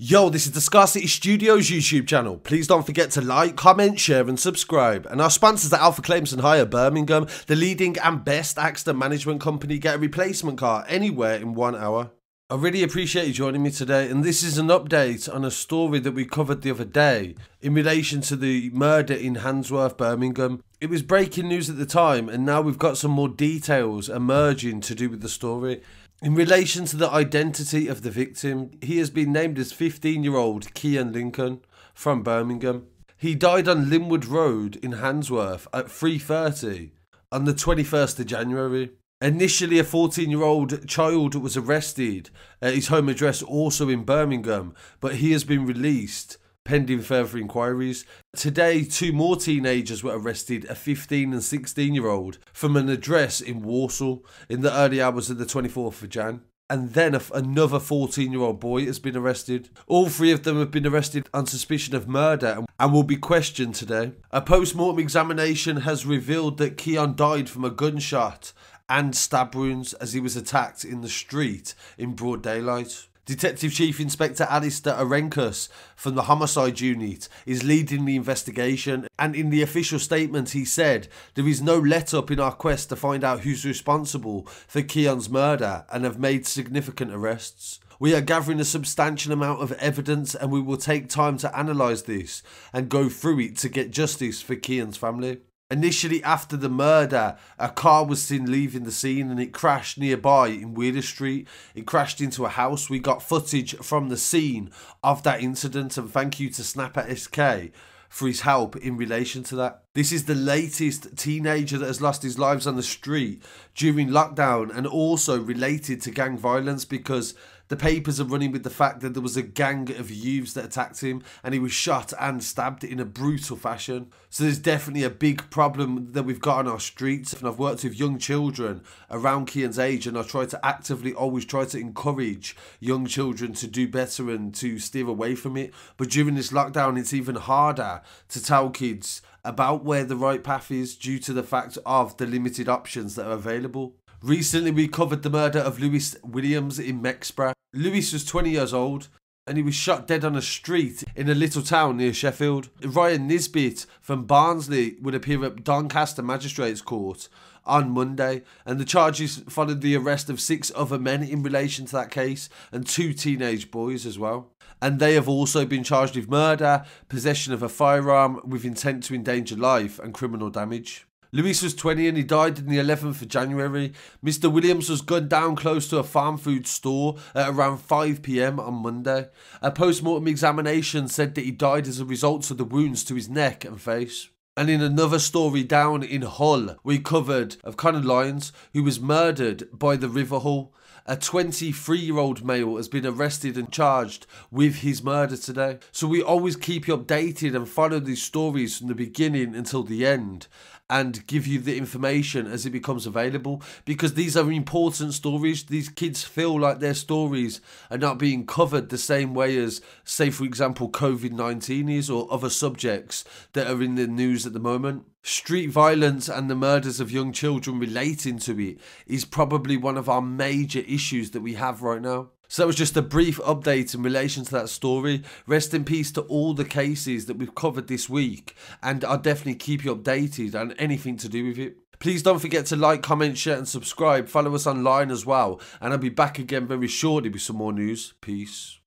Yo, this is the Scar City Studios YouTube channel. Please don't forget to like, comment, share and subscribe. And our sponsors at Alpha Claims and Hire Birmingham, the leading and best accident management company. Get a replacement car anywhere in 1 hour. I really appreciate you joining me today, and this is an update on a story that we covered the other day in relation to the murder in Handsworth, Birmingham. It was breaking news at the time, and now we've got some more details emerging to do with the story. In relation to the identity of the victim, he has been named as 15-year-old Keon Lincoln from Birmingham. He died on Linwood Road in Handsworth at 3:30 on the 21st of January. Initially, a 14-year-old child was arrested at his home address also in Birmingham, but he has been released pending further inquiries. Today, two more teenagers were arrested, a 15 and 16-year-old, from an address in Walsall in the early hours of the 24th of Jan. And then another 14-year-old boy has been arrested. All three of them have been arrested on suspicion of murder and will be questioned today. A post-mortem examination has revealed that Keon died from a gunshot and stab wounds as he was attacked in the street in broad daylight. Detective Chief Inspector Alastair Orencas from the Homicide Unit is leading the investigation, and in the official statement he said, "There is no let-up in our quest to find out who's responsible for Keon's murder and have made significant arrests. We are gathering a substantial amount of evidence and we will take time to analyse this and go through it to get justice for Keon's family." Initially after the murder, a car was seen leaving the scene and it crashed nearby in Weirder Street. It crashed into a house. We got footage from the scene of that incident, and thank you to Snapper SK for his help in relation to that. This is the latest teenager that has lost his lives on the street during lockdown, and also related to gang violence, because the papers are running with the fact that there was a gang of youths that attacked him and he was shot and stabbed in a brutal fashion. So there's definitely a big problem that we've got on our streets, and I've worked with young children around Keon's age, and I try to actively always try to encourage young children to do better and to steer away from it. But during this lockdown, it's even harder to tell kids about where the right path is due to the fact of the limited options that are available. Recently, we covered the murder of Lewis Williams in Mexborough. Lewis was 20 years old and he was shot dead on a street in a little town near Sheffield. Ryan Nisbitt from Barnsley would appear at Doncaster Magistrates Court on Monday, and the charges followed the arrest of 6 other men in relation to that case and 2 teenage boys as well. And they have also been charged with murder, possession of a firearm with intent to endanger life and criminal damage. Lewis was 20 and he died on the 11th of January. Mr. Williams was gunned down close to a Farm Food store at around 5 PM on Monday. A post-mortem examination said that he died as a result of the wounds to his neck and face. And in another story down in Hull, we covered of Connor Lyons, who was murdered by the River Hull. A 23-year-old male has been arrested and charged with his murder today. So we always keep you updated and follow these stories from the beginning until the end, and give you the information as it becomes available, because these are important stories. These kids feel like their stories are not being covered the same way as, say for example, COVID-19 is, or other subjects that are in the news at the moment. Street violence and the murders of young children relating to it is probably one of our major issues that we have right now. So that was just a brief update in relation to that story. Rest in peace to all the cases that we've covered this week, and I'll definitely keep you updated on anything to do with it. Please don't forget to like, comment, share and subscribe. Follow us online as well, and I'll be back again very shortly with some more news. Peace.